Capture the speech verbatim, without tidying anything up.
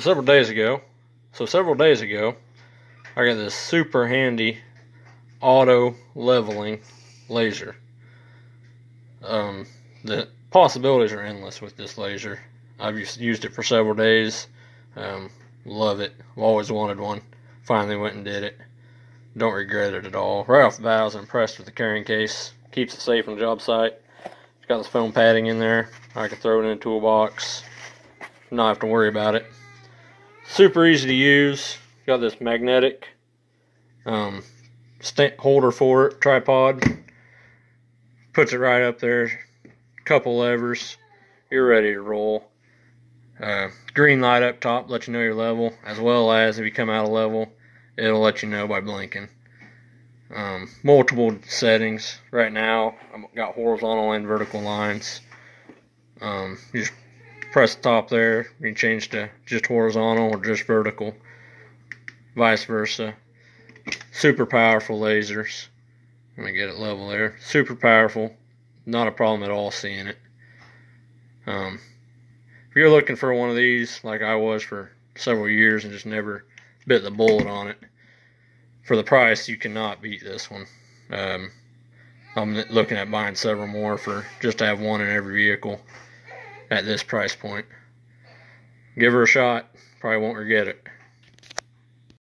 Several days ago, so several days ago, I got this super handy auto leveling laser. Um, the possibilities are endless with this laser. I've used it for several days. Um, love it. I've always wanted one. Finally went and did it. Don't regret it at all. Right off the bat, I was impressed with the carrying case. Keeps it safe on the job site. It's got this foam padding in there. I can throw it in a toolbox. Not have to worry about it. Super easy to use. Got this magnetic um, stand holder for it, tripod. Puts it right up there. Couple levers. You're ready to roll. Uh, green light up top, let you know your level, as well as if you come out of level, it'll let you know by blinking. Um, multiple settings. Right now, I've got horizontal and vertical lines. Um, you just press the top there, you can change to just horizontal or just vertical, vice versa. Super powerful lasers. Let me get it level there. Super powerful. Not a problem at all seeing it. Um, if you're looking for one of these, like I was for several years and just never bit the bullet on it, for the price, you cannot beat this one. Um, I'm looking at buying several more for just to have one in every vehicle. At this price point, give her a shot, probably won't regret it.